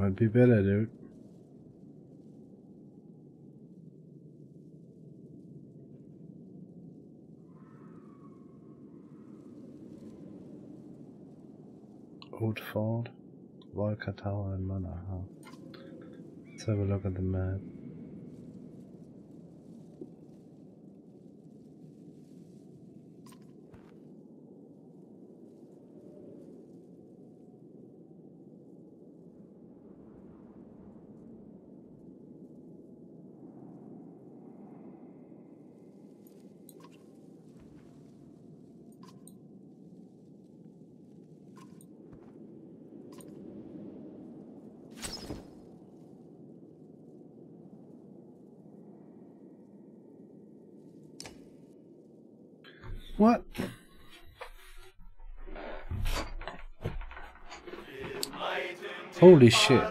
Might be better, dude. Woodford, Walcatawa, and Manaha. Let's have a look at the map. What? Holy shit.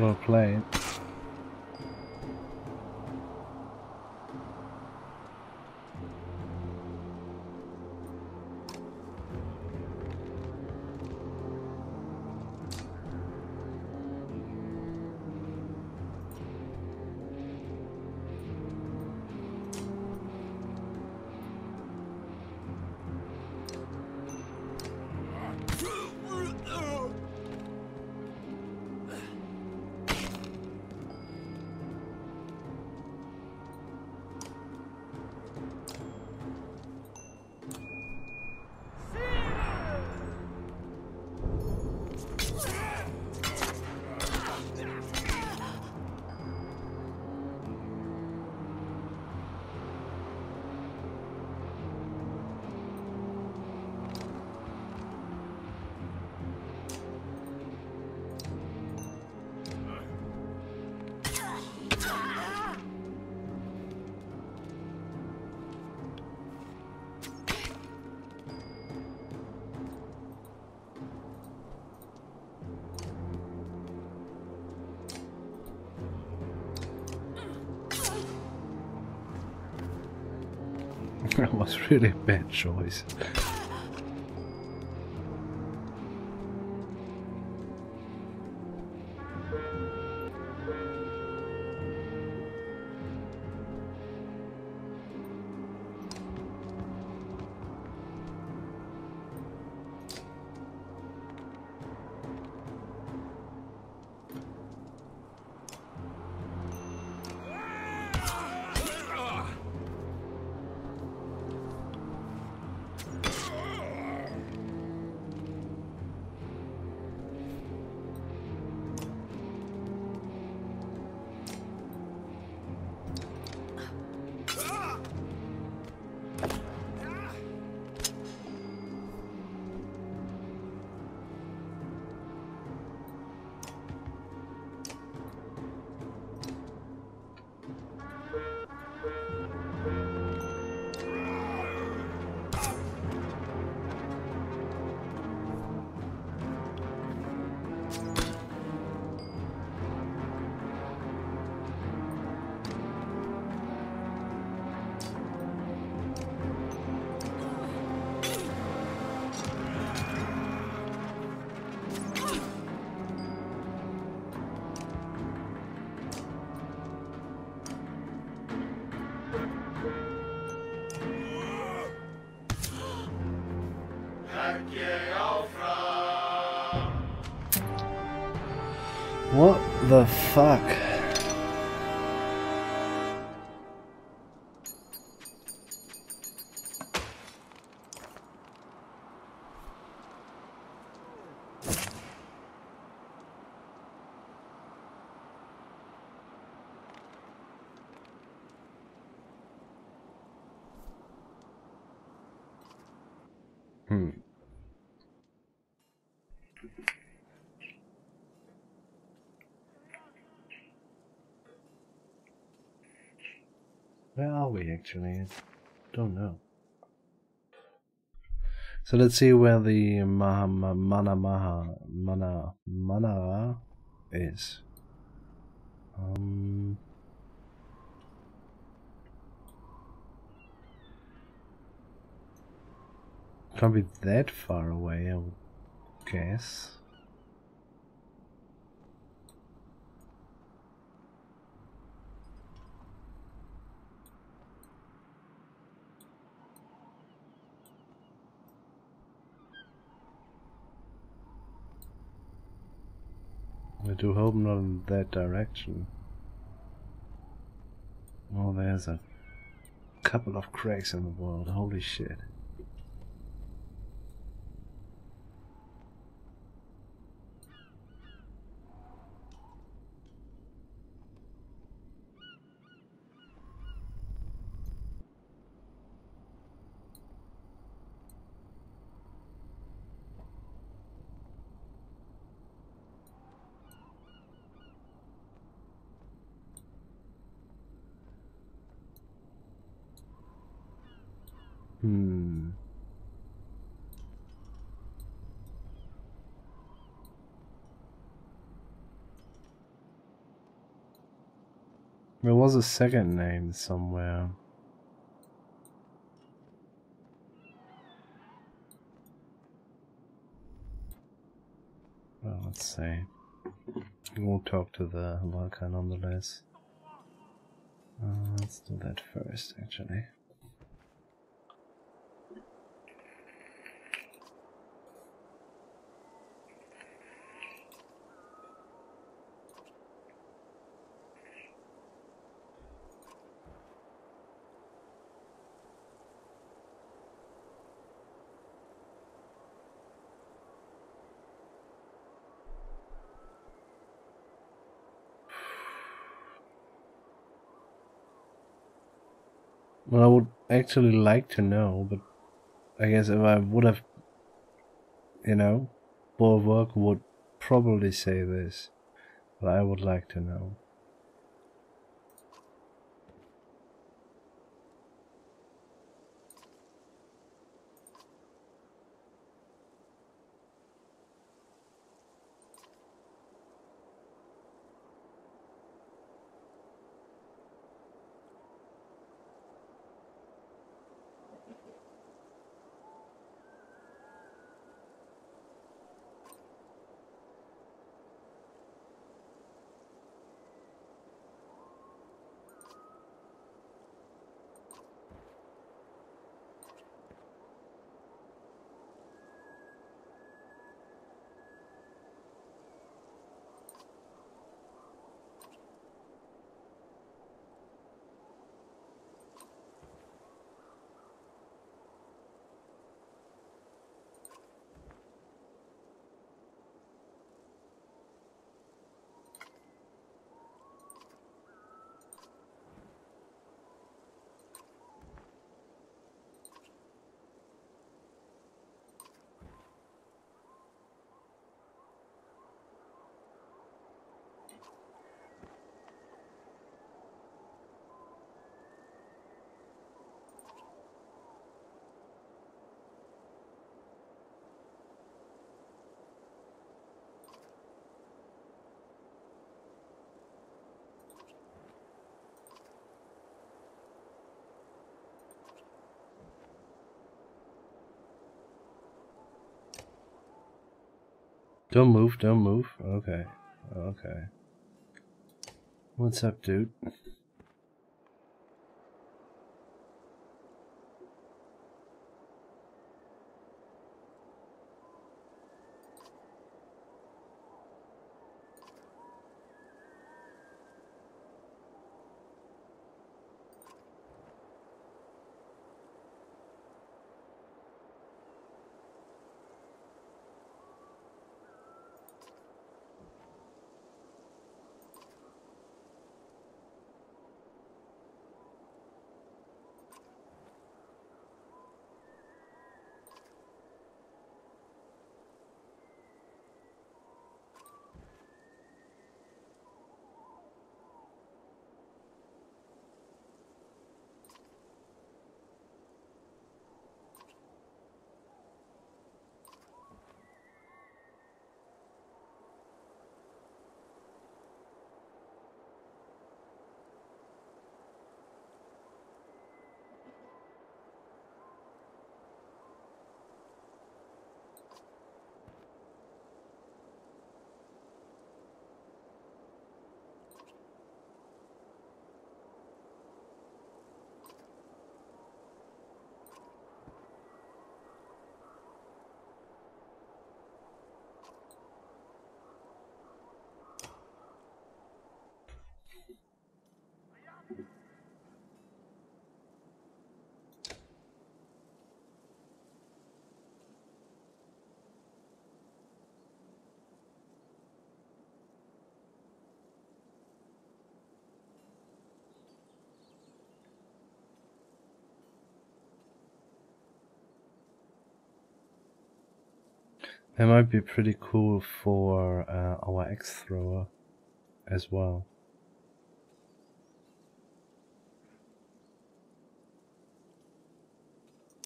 Well played. That was really a bad choice. What the fuck? Where are we actually? I don't know. So let's see where the Manaha is. Can't be that far away, I would guess. I do hope not in that direction. Oh, there's a couple of cracks in the world, holy shit. There was a second name somewhere. Well, let's see. We'll talk to the Valka nonetheless. Let's do that first, actually. Well, I would actually like to know, but I guess if I would have, you know, Bolverk would probably say this, but I would like to know. Don't move, don't move. Okay, okay. What's up, dude? It might be pretty cool for our X-Thrower as well.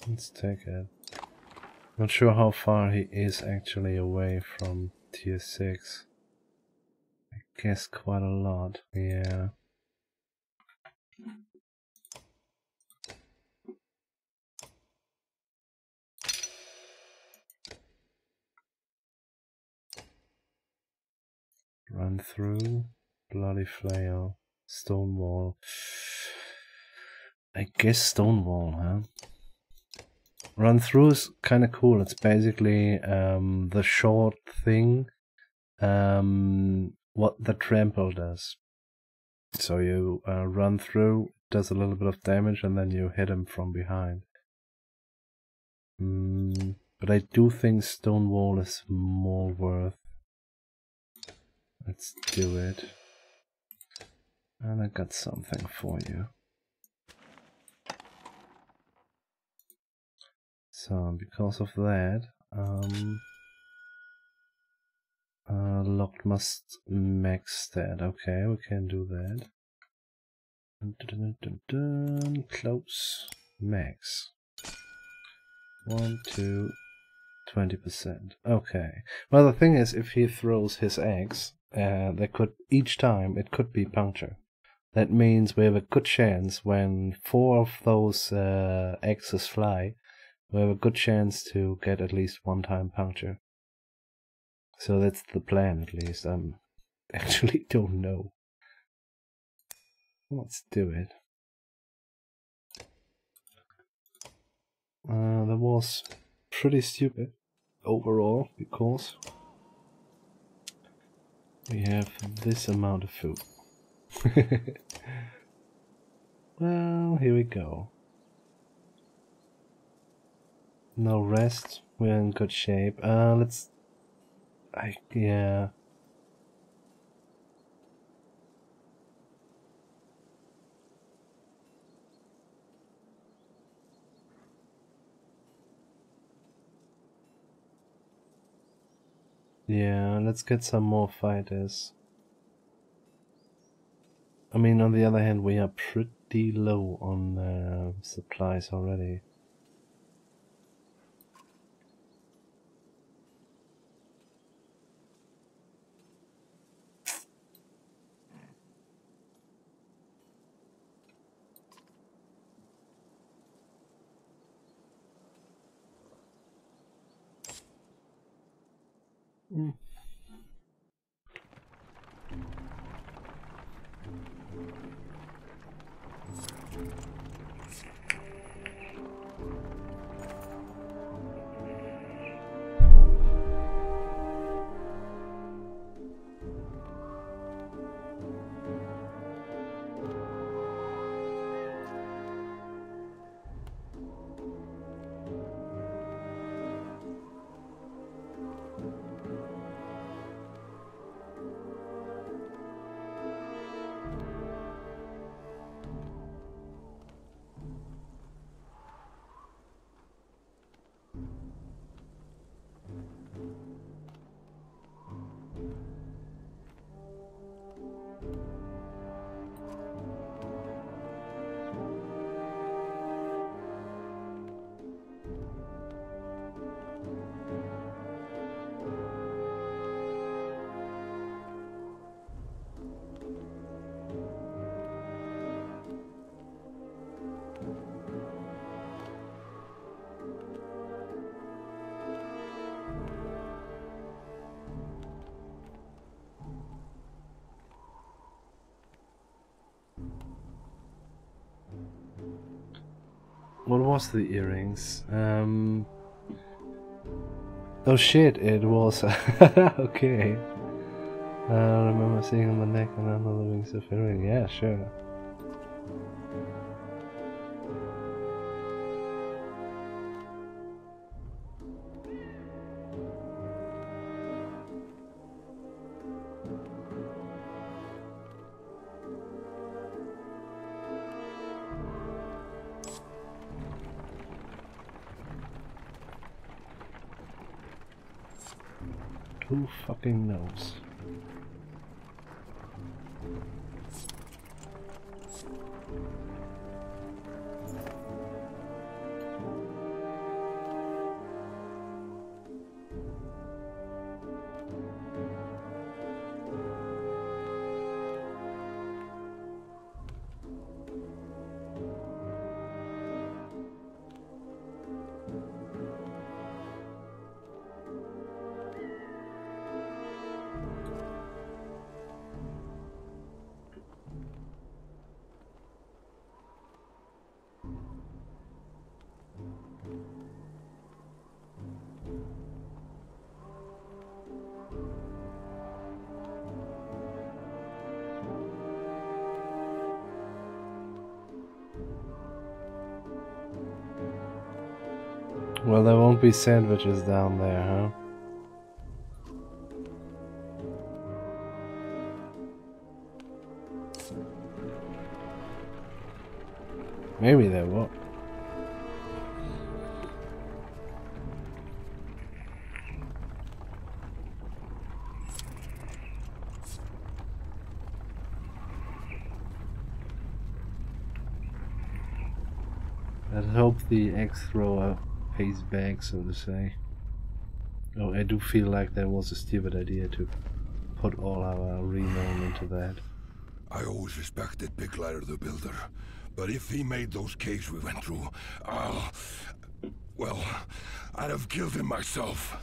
Let's take it. Not sure how far he is actually away from tier 6. I guess quite a lot, yeah. Run through, bloody flail, stone wall. I guess stone wall, huh? Run through is kind of cool. It's basically the short thing, what the trample does. So you run through, does a little bit of damage, and then you hit him from behind. But I do think stone wall is more worth. Let's do it. And I got something for you. So, because of that, locked must max that. Okay, we can do that. Dun, dun, dun, dun, dun. Close. Max. 1, 2, 20%. Okay. Well, the thing is, if he throws his axe, each time it could be puncture. That means we have a good chance when 4 of those axes fly. We have a good chance to get at least 1 time puncture. So that's the plan, at least. I actually don't know. Let's do it. That was pretty stupid overall, because we have this amount of food. Well, here we go. No rest, we're in good shape. Yeah. Yeah, let's get some more fighters. I mean, on the other hand, we are pretty low on supplies already. What was the earrings? Oh shit, it was... okay. I remember seeing on the neck and under the wings of earring. Yeah, sure. Who fucking knows? Well, there won't be sandwiches down there, huh? Maybe there will. Let's hope the X-Thrower pays back, so to say. Oh, I do feel like that was a stupid idea to put all our renown into that. I always respected Picklider the Builder, but if he made those caves we went through, well, I'd have killed him myself.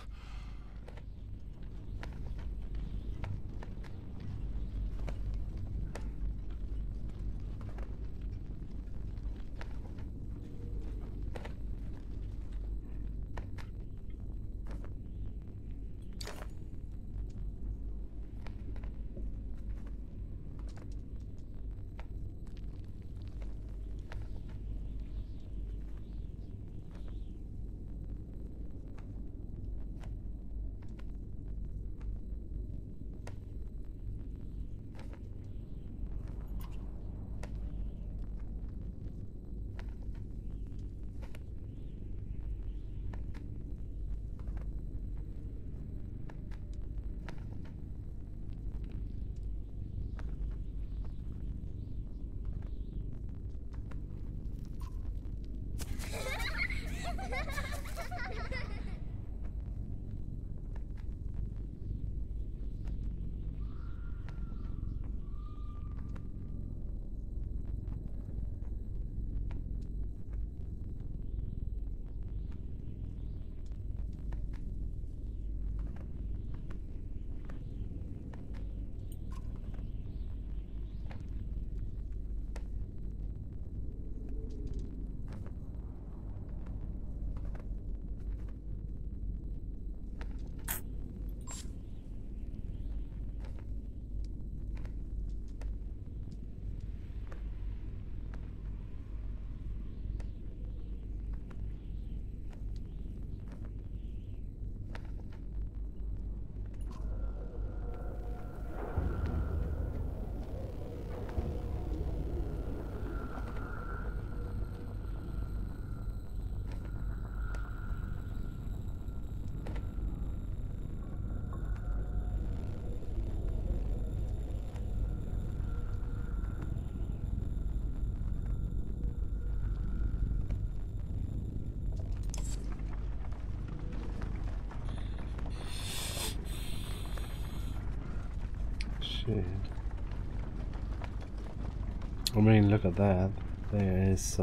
I mean, look at that. There is,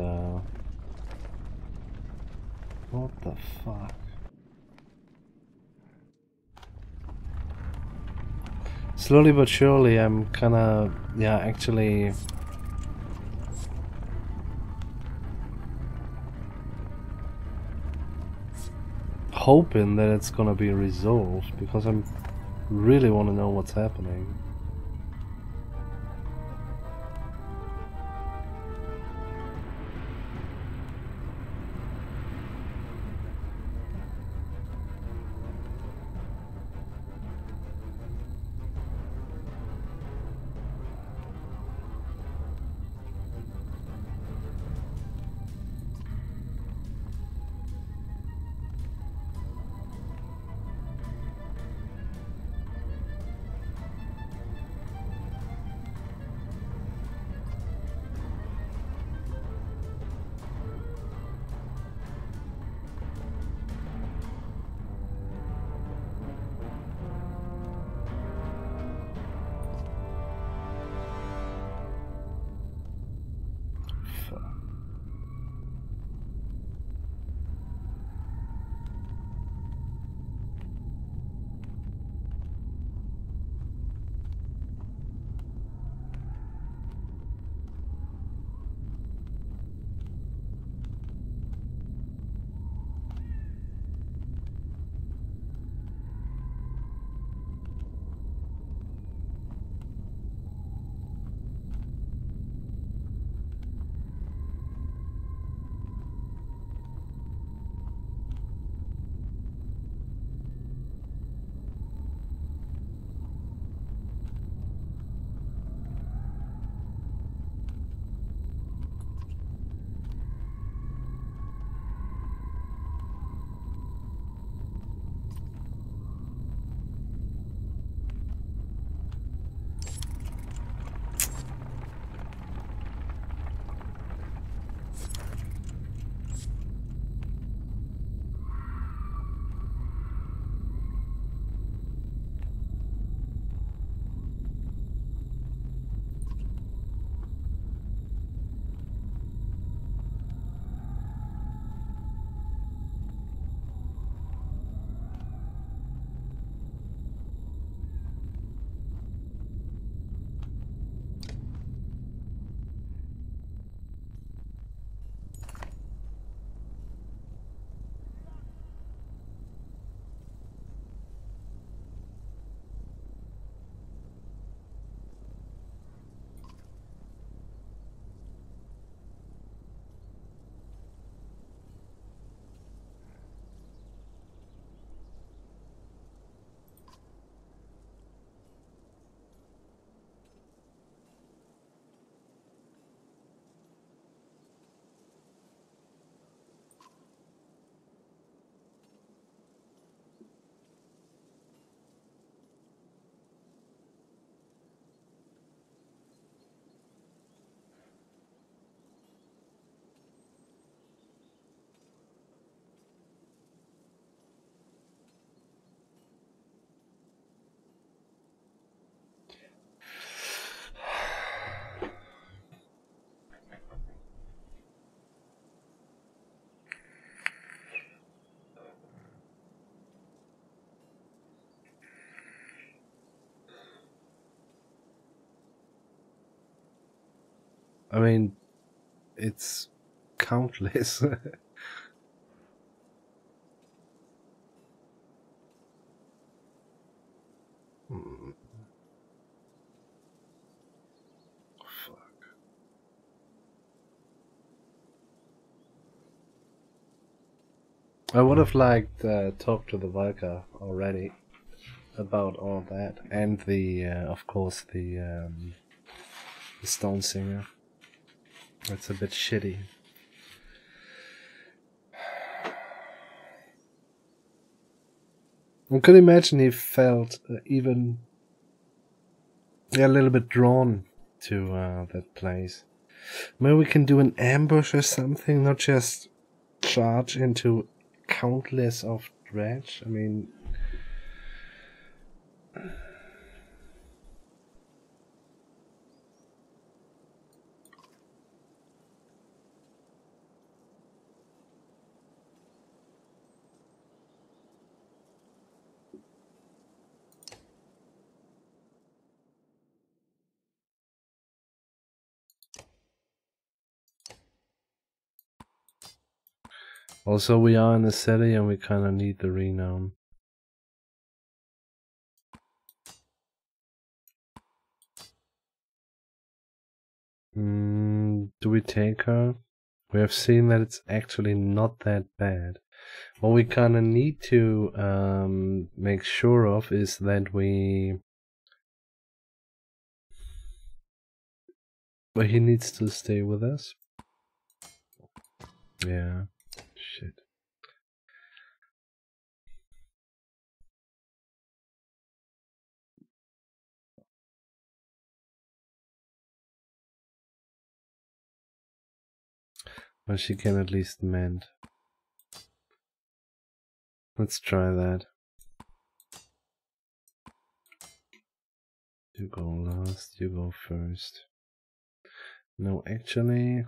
what the fuck? Slowly but surely, I'm kinda... yeah, actually... hoping that it's gonna be resolved, because I really wanna know what's happening. I mean, it's countless. I would have liked to talk to the Valka already about all that, and the, of course, the Stone Singer. That's a bit shitty. I could imagine he felt even a little bit drawn to that place. Maybe we can do an ambush or something, not just charge into countless of dredge. I mean, also, we are in the city and we kind of need the renown. Do we take her? We have seen that it's actually not that bad. What we kind of need to make sure of is that we... But he needs to stay with us. Yeah. Shit. Well, she can at least mend. Let's try that. You go last, you go first. No, actually...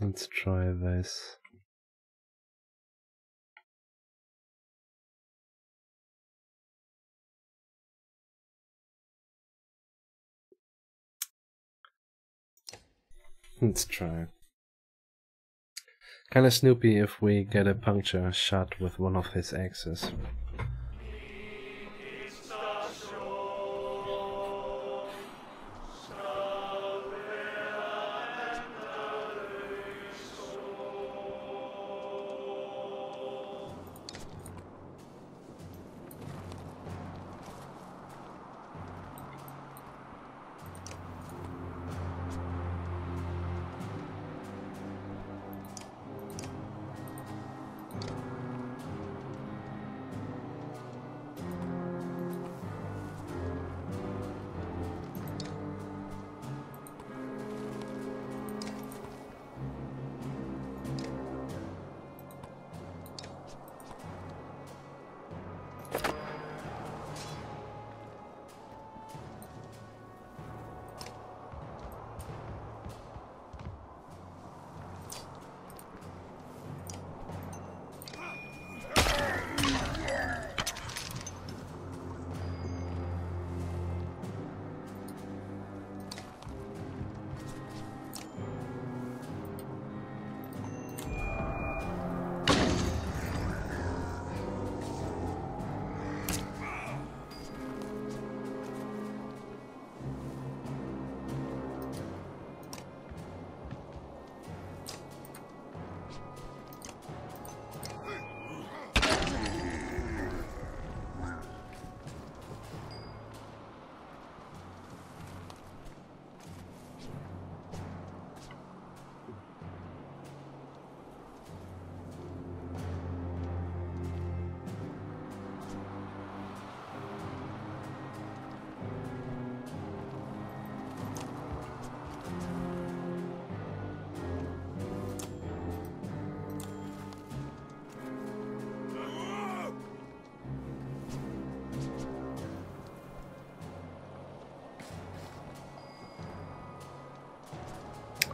Let's try this. Let's try. Kinda snoopy if we get a puncture shot with one of his axes.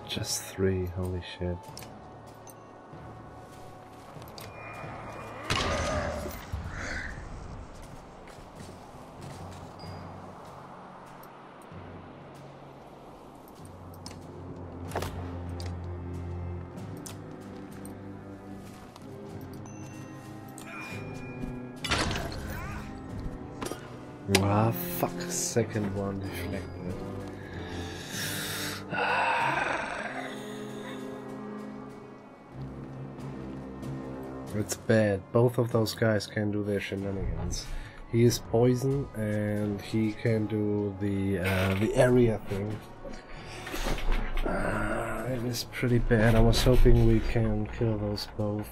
Just three, holy shit. Ah, fuck. Second one deflected. It's bad. Both of those guys can do their shenanigans. He is poison, and he can do the area thing. It is pretty bad. I was hoping we can kill those both.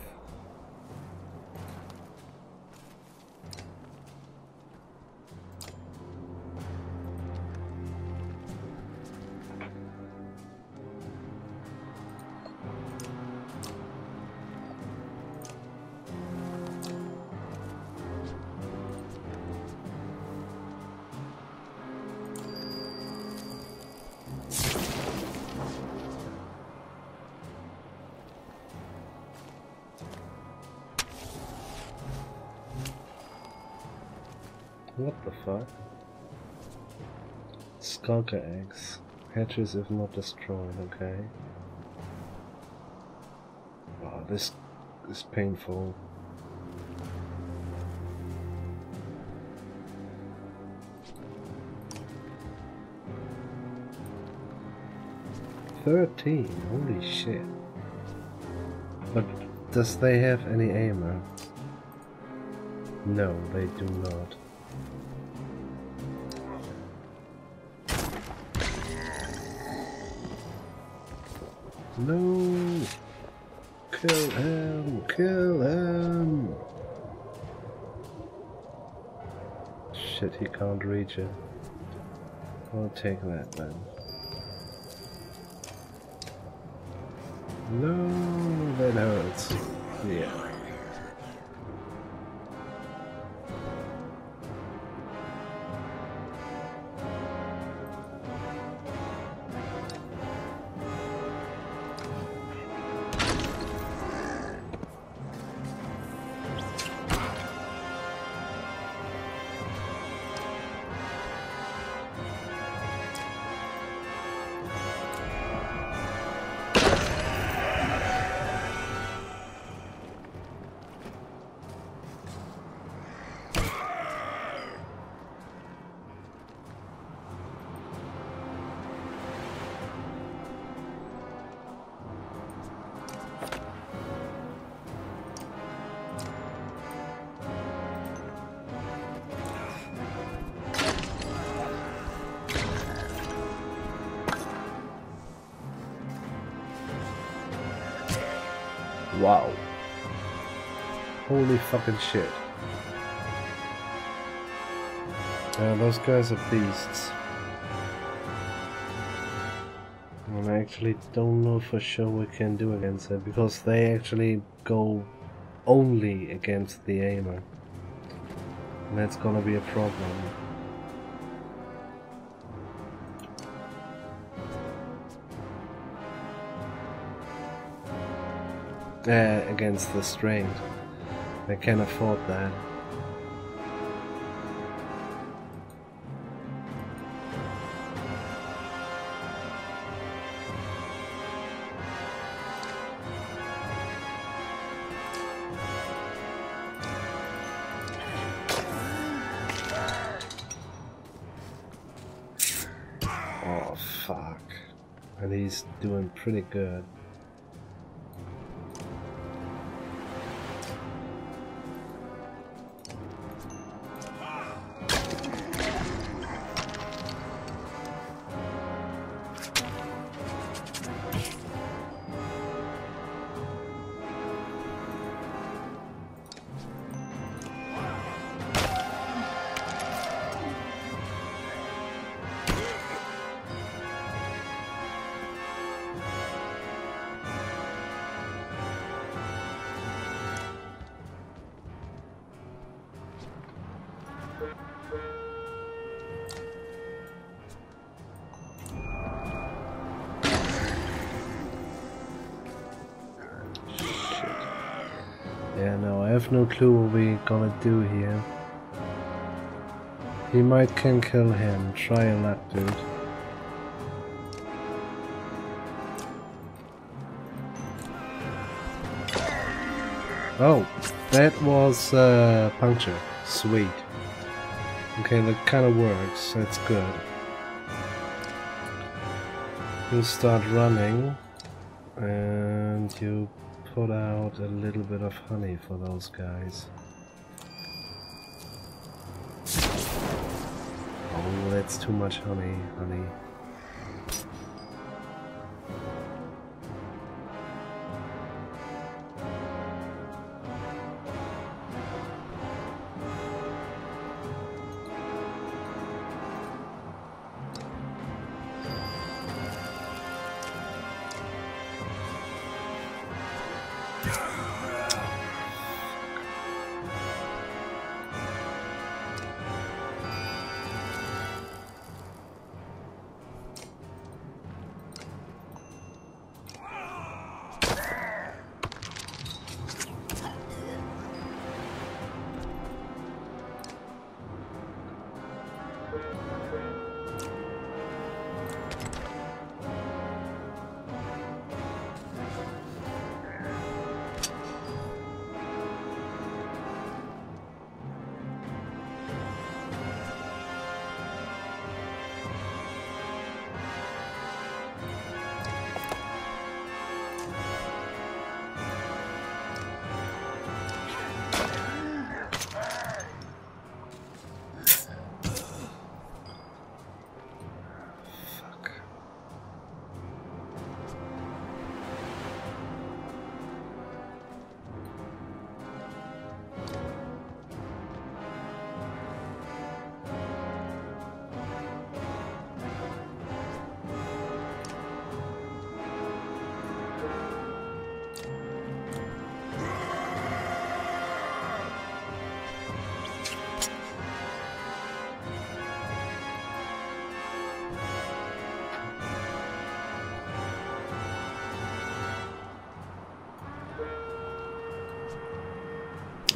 Skulker eggs. Hatches if not destroyed, okay. Wow, this is painful. $13, holy shit. But does they have any armor? No, they do not. No! Kill him! Kill him! Shit, he can't reach it. I'll take that then. No! That hurts. Yeah. Wow. Holy fucking shit. Those guys are beasts. And I actually don't know for sure what we can do against it, because they actually go only against the aimer. And that's gonna be a problem. Against the strain. They can't afford that. Oh fuck. And he's doing pretty good. No clue what we're gonna do here. He might can kill him. Try your luck, dude. Oh, that was puncture. Sweet. Okay, that kind of works. That's good. You start running, and you put out a little bit of honey for those guys. Oh, that's too much honey, honey.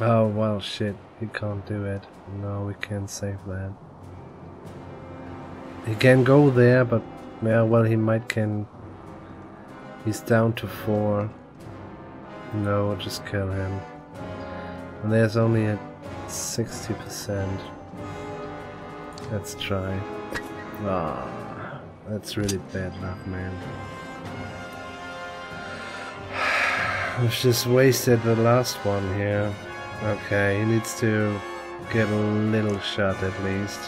Oh well, shit, you can't do it. No, we can't save that. He can go there, but yeah, well, he might can. He's down to 4. No, just kill him. And there's only a 60%. Let's try. Ah, that's really bad luck, man. I've just wasted the last one here. Okay, he needs to get a little shot at least.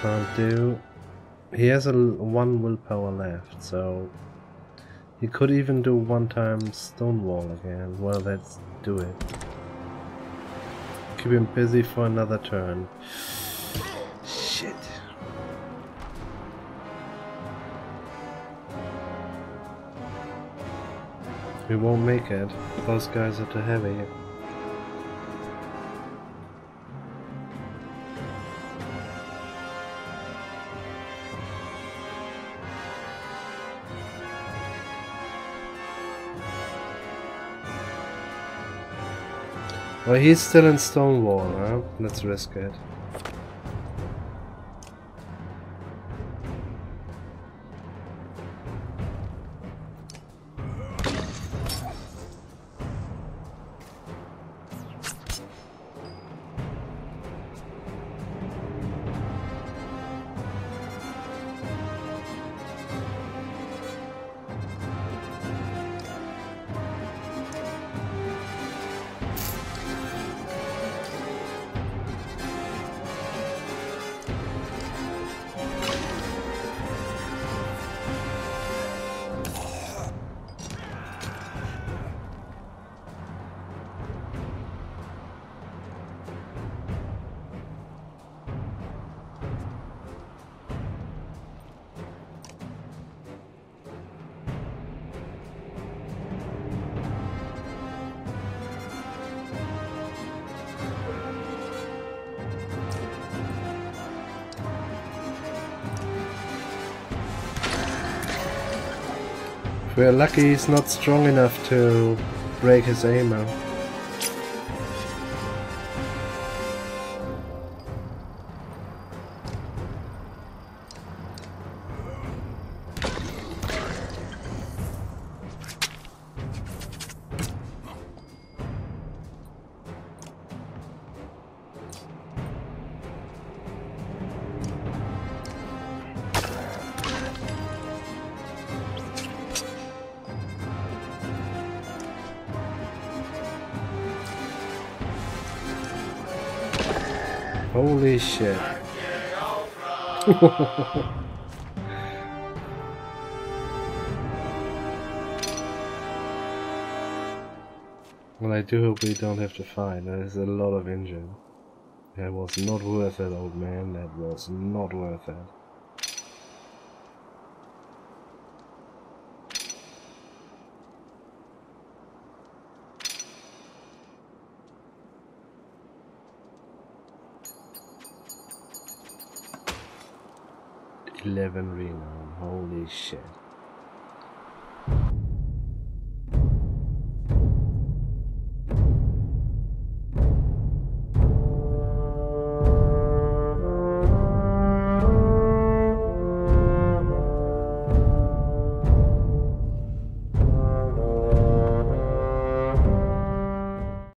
Can't do. He has a 1 willpower left, so he could even do 1 time stonewall again. Well, let's do it. Keep him busy for another turn. Shit. We won't make it. Those guys are too heavy. Well, he's still in Stonewall, huh? Let's risk it. We're lucky he's not strong enough to break his aimer. Holy shit. Well, I do hope we don't have to fight. There's a lot of injured. That was not worth it, old man. That was not worth it. Renown, holy shit.